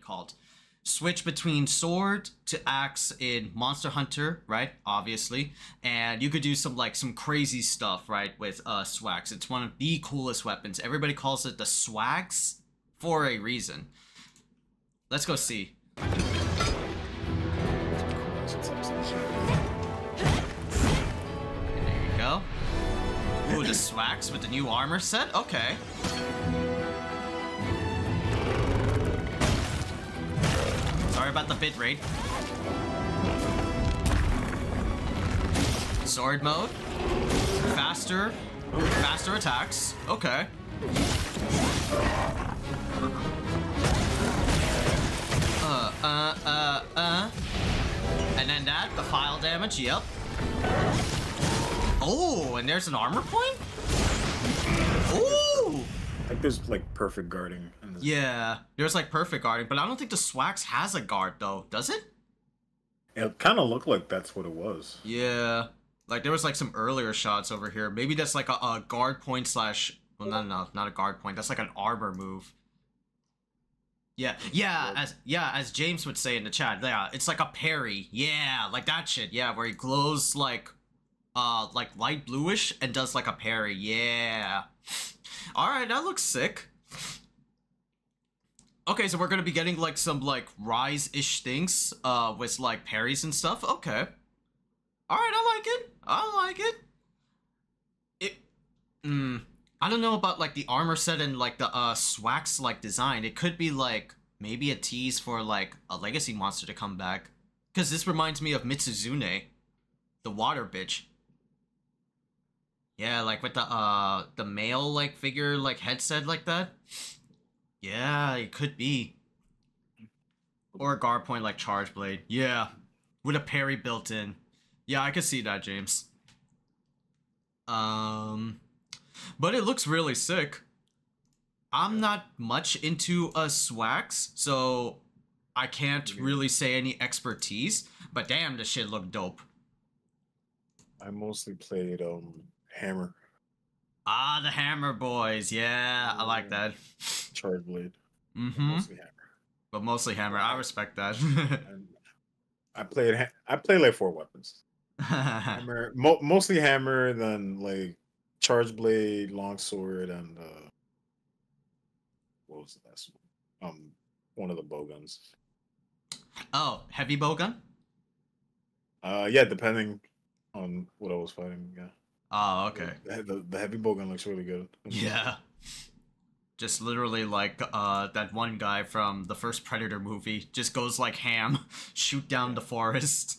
called. Switch between sword to axe in Monster Hunter, right? Obviously. And you could do some like some crazy stuff, right, with swags. It's one of the coolest weapons. Everybody calls it the swags for a reason. Let's go see. There you go. Ooh, the swags with the new armor set? Okay. Sorry about the bitrate. Sword mode. Faster attacks. Okay. And then that, the file damage, yep. Oh, and there's an armor point? Ooh! I think there's like perfect guarding. Yeah, there's like perfect guarding, but I don't think the Swax has a guard though, does it? It kind of looked like that's what it was. Yeah, like there was like some earlier shots over here. Maybe that's like a guard point slash, well, no, not a guard point. That's like an armor move. Yeah, as James would say in the chat, yeah, it's like a parry. Yeah, like that shit. Yeah, where he glows like light bluish and does like a parry. Yeah. All right, that looks sick. Okay, so we're gonna be getting like some like rise-ish things with like parries and stuff. Okay. Alright, I like it. I like it. I don't know about like the armor set and like the swax like design. It could be like maybe a tease for like a legacy monster to come back. Cause this reminds me of Mitsuzune, the water bitch. Yeah, like with the male like figure like headset like that. Yeah, it could be. Or a guard point like Charge Blade. Yeah. With a parry built in. Yeah, I could see that, James. But it looks really sick. I'm not much into swags, so I can't really say any expertise. But damn, this shit looked dope. I mostly played Hammer. Ah, the Hammer Boys. Yeah, I like that. Charge Blade. Mm-hmm. Mostly Hammer. But mostly Hammer. I respect that. I played like four weapons. Hammer, mostly Hammer, then like Charge Blade, Longsword, and what was the last one? One of the bow guns. Oh, heavy bow gun? Yeah, depending on what I was fighting. Yeah. Oh, okay. The heavy bowgun looks really good. Yeah. Just literally like that one guy from the first Predator movie just goes like ham, shoot down the forest.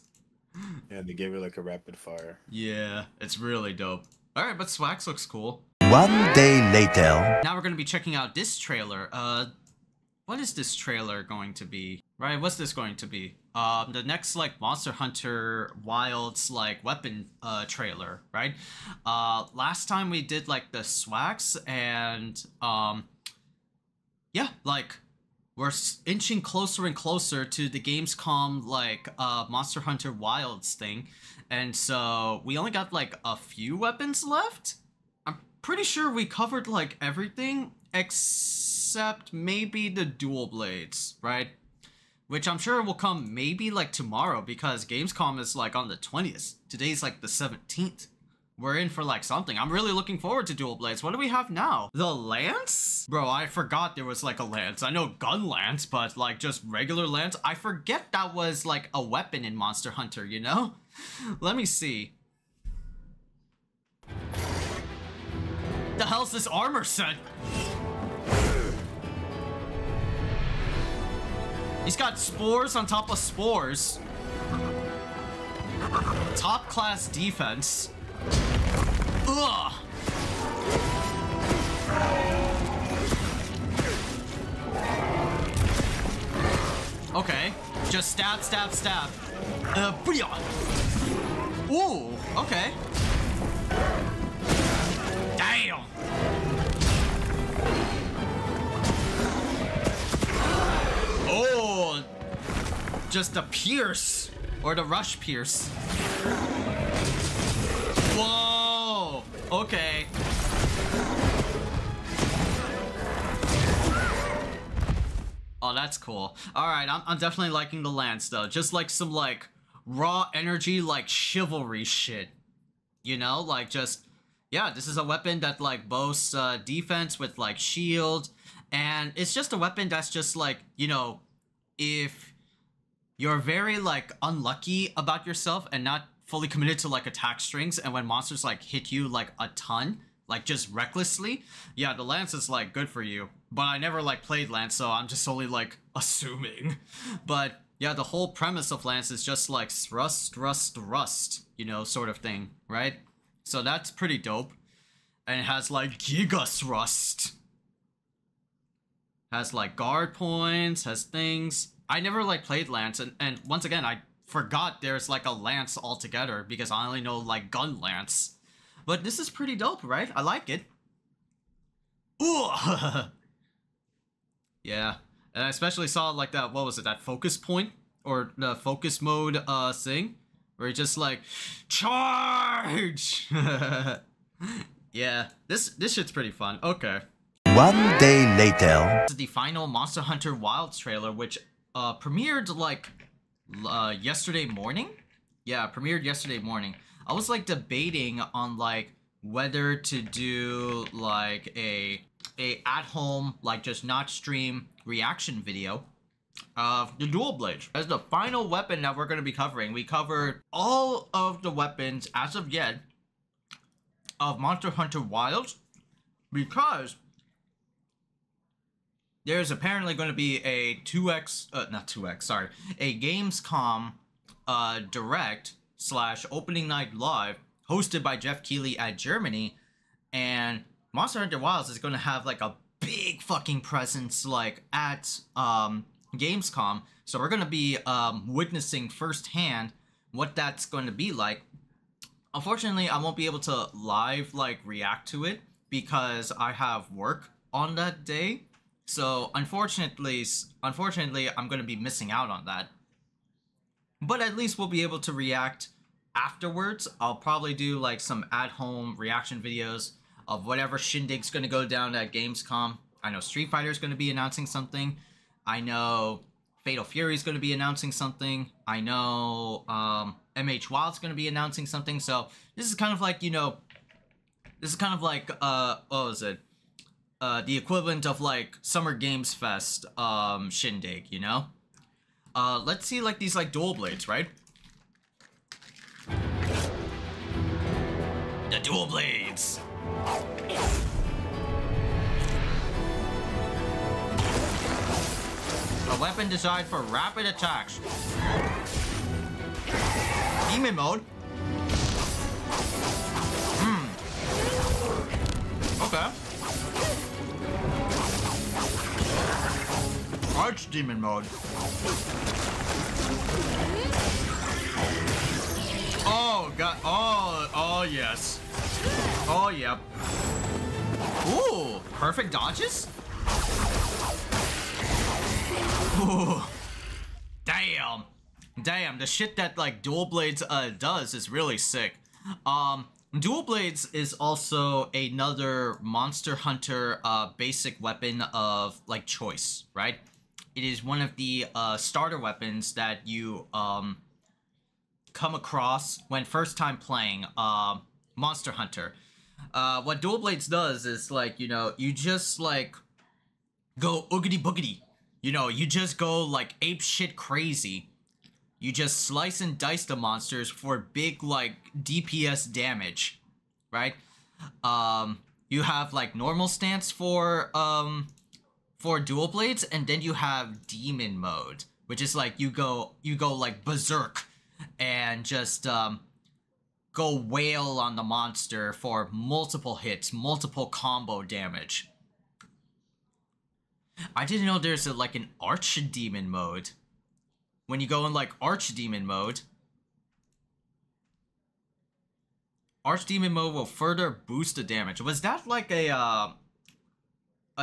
Yeah, they gave it like a rapid fire. Yeah, it's really dope. All right, but Swax looks cool. One day later. Now we're going to be checking out this trailer. What is this trailer going to be? Right, what's this going to be? The next like Monster Hunter Wilds like weapon trailer, right? Last time we did like the swags and yeah, like we're inching closer and closer to the Gamescom like Monster Hunter Wilds thing, and so we only got like a few weapons left. I'm pretty sure we covered like everything except maybe the dual blades, right? Which I'm sure will come maybe like tomorrow because Gamescom is like on the 20th. Today's like the 17th. We're in for like something. I'm really looking forward to dual blades. What do we have now? The lance? Bro, I forgot there was like a lance. I know gun lance, but like just regular lance. I forget that was like a weapon in Monster Hunter, you know? Let me see. The hell's this armor set? He's got spores on top of spores. Top class defense. Ugh. Okay. Just stab, stab, stab. Booyah. Ooh, okay. Damn. Oh, just the pierce or the rush pierce. Whoa, okay. Oh, that's cool. All right, I'm definitely liking the lance though. Just like some like raw energy, like chivalry shit. You know, like just, yeah, this is a weapon that like boasts defense with like shield. And it's just a weapon that's just like, you know, if you're very like unlucky about yourself and not fully committed to like attack strings, and when monsters like hit you like a ton, like just recklessly, yeah, the lance is like good for you. But I never like played lance, so I'm just solely like assuming. But yeah, the whole premise of lance is just like thrust, thrust, thrust, you know, sort of thing, right? So that's pretty dope. And it has like giga thrust. Has like guard points, has things. I never like played lance, and once again, I forgot there's like a lance altogether because I only know like gun lance. But this is pretty dope, right? I like it. Ooh! Yeah. And I especially saw like that, what was it, that focus point? Or the focus mode thing? Where you just like, charge! Yeah, this shit's pretty fun. Okay. 1 day later. This is the final Monster Hunter Wilds trailer, which premiered like yesterday morning. Yeah, premiered yesterday morning. I was like debating on like whether to do like a at home, like just not stream reaction video of the dual blade as the final weapon that we're going to be covering. We covered all of the weapons as of yet of Monster Hunter Wilds because there's apparently going to be a a Gamescom direct / opening night live hosted by Jeff Keighley at Germany, and Monster Hunter Wilds is going to have like a big fucking presence like at Gamescom. So we're going to be witnessing firsthand what that's going to be like. Unfortunately, I won't be able to live like react to it because I have work on that day. So unfortunately, I'm going to be missing out on that. But at least we'll be able to react afterwards. I'll probably do like some at-home reaction videos of whatever shindig's going to go down at Gamescom. I know Street Fighter's going to be announcing something. I know Fatal Fury's going to be announcing something. I know MH Wild's going to be announcing something. So this is kind of like, you know, this is kind of like, what was it? The equivalent of like Summer Games Fest shindig, you know? Let's see like these like dual blades, right? The dual blades. A weapon designed for rapid attacks. Demon mode. Okay. Archdemon mode. Oh god! Oh yes! Oh yep! Ooh, perfect dodges! Ooh, damn! Damn! The shit that like Dual Blades does is really sick. Dual Blades is also another Monster Hunter basic weapon of like choice, right? It is one of the starter weapons that you come across when first time playing Monster Hunter. What Dual Blades does is like, you know, you just like go oogity boogity. You know, you just go like ape shit crazy. You just slice and dice the monsters for big like DPS damage, right? You have like normal stance for dual blades, and then you have demon mode, which is like you go like berserk and just go wail on the monster for multiple hits, multiple combo damage. I didn't know there's a, like an archdemon mode. When you go in like archdemon mode will further boost the damage. Was that like a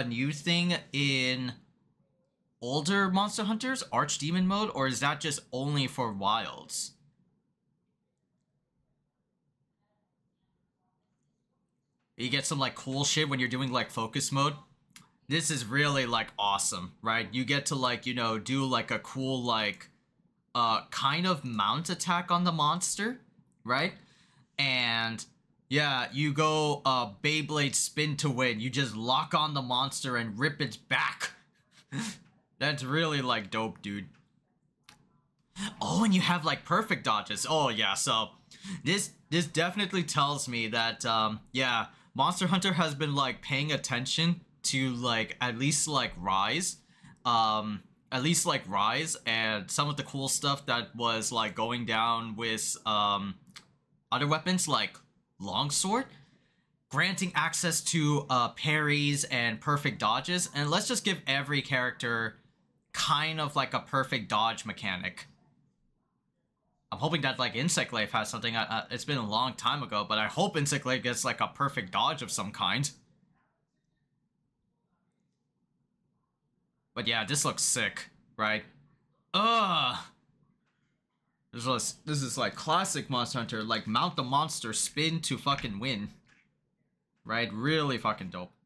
new thing in older Monster Hunters, Archdemon mode, or is that just only for Wilds? You get some like cool shit when you're doing like focus mode. this is really like awesome, right? You get to like, you know, do like a cool like kind of mount attack on the monster, right? And yeah, you go Beyblade spin to win. You just lock on the monster and rip its back. That's really like dope, dude. Oh, and you have like perfect dodges. Oh yeah, so this definitely tells me that yeah, Monster Hunter has been like paying attention to like at least like Rise. At least like Rise and some of the cool stuff that was like going down with other weapons like longsword, granting access to parries and perfect dodges. And let's just give every character kind of like a perfect dodge mechanic. I'm hoping that like Insectglaive has something. It's been a long time ago, but I hope Insectglaive gets like a perfect dodge of some kind. But yeah, this looks sick, right? This is like classic Monster Hunter, like mount the monster, spin to fucking win. Right? Really fucking dope.